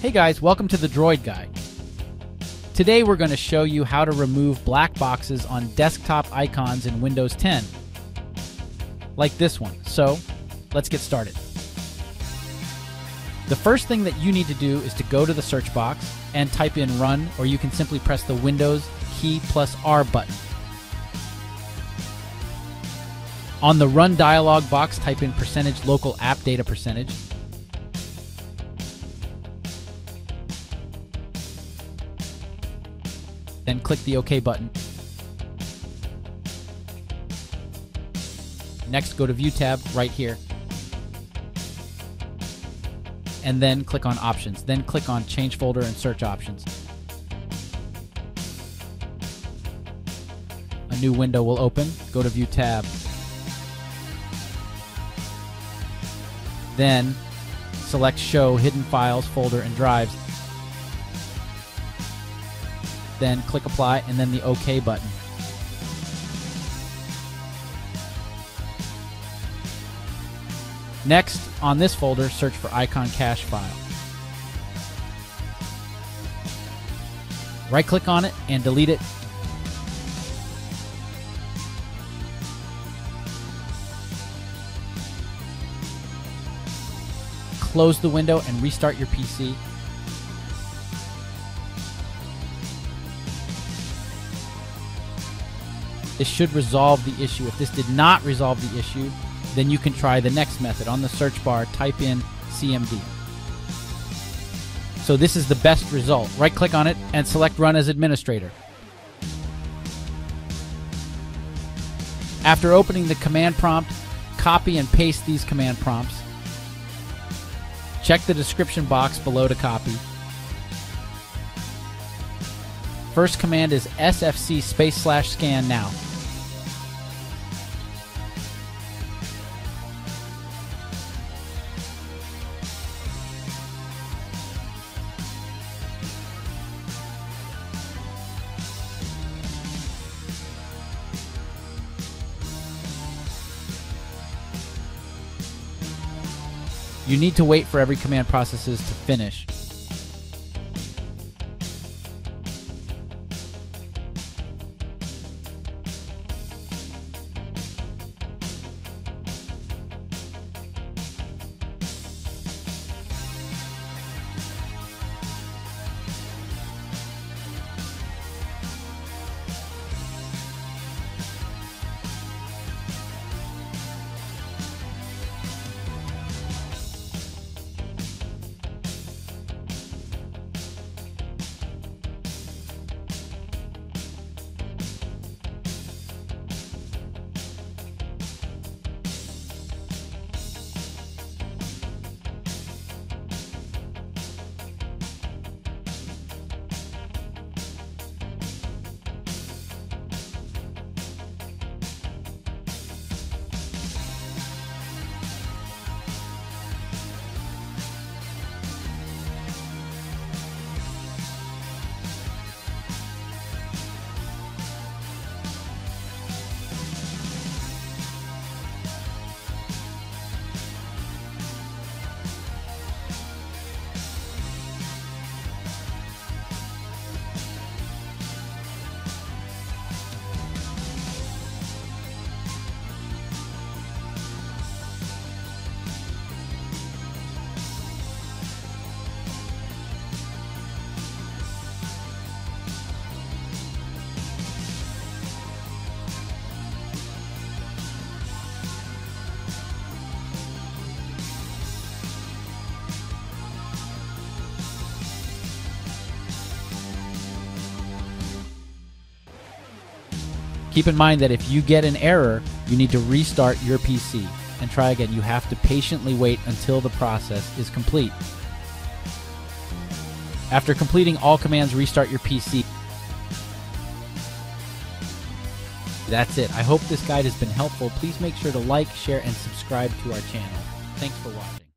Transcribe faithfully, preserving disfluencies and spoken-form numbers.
Hey guys, welcome to the Droid Guy. Today we're going to show you how to remove black boxes on desktop icons in Windows ten, like this one. So let's get started. The first thing that you need to do is to go to the search box and type in run, or you can simply press the Windows key plus R button. On the run dialog box, type in percentage local app data percentage. Then click the OK button. Next, go to View tab right here. And then click on Options. Then click on Change Folder and Search Options. A new window will open. Go to View tab. Then select Show Hidden Files, Folder, and Drives. Then click Apply and then the OK button. Next, on this folder, search for IconCache file. Right-click on it and delete it. Close the window and restart your P C. This should resolve the issue. If this did not resolve the issue, then you can try the next method. On the search bar, type in C M D. So this is the best result. Right-click on it and select Run as Administrator. After opening the command prompt, copy and paste these command prompts. Check the description box below to copy. First command is S F C space slash scan now. You need to wait for every command processes to finish. Keep in mind that if you get an error, you need to restart your P C and try again. You have to patiently wait until the process is complete. After completing all commands, restart your P C. That's it. I hope this guide has been helpful. Please make sure to like, share, and subscribe to our channel. Thanks for watching.